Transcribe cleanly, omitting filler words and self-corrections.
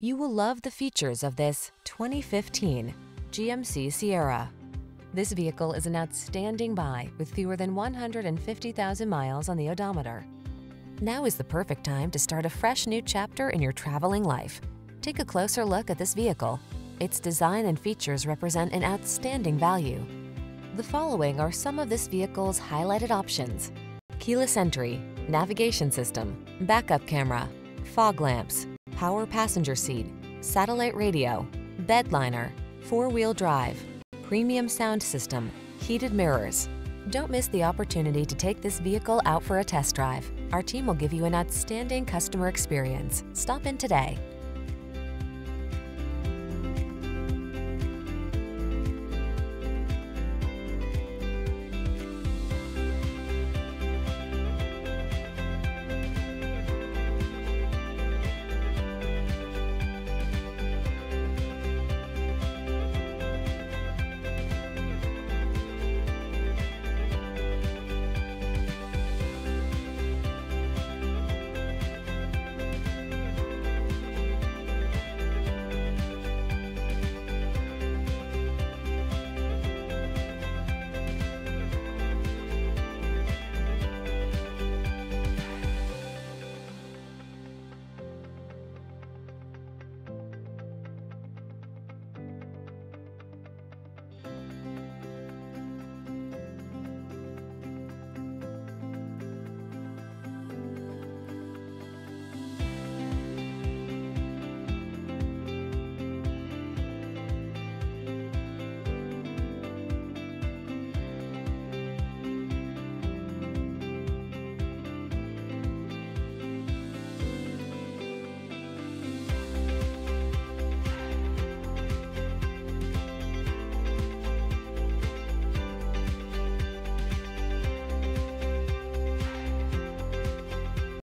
You will love the features of this 2015 GMC Sierra. This vehicle is an outstanding buy with fewer than 150,000 miles on the odometer. Now is the perfect time to start a fresh new chapter in your traveling life. Take a closer look at this vehicle. Its design and features represent an outstanding value. The following are some of this vehicle's highlighted options: keyless entry, navigation system, backup camera, fog lamps, power passenger seat, satellite radio, bed liner, four-wheel drive, premium sound system, heated mirrors. Don't miss the opportunity to take this vehicle out for a test drive. Our team will give you an outstanding customer experience. Stop in today.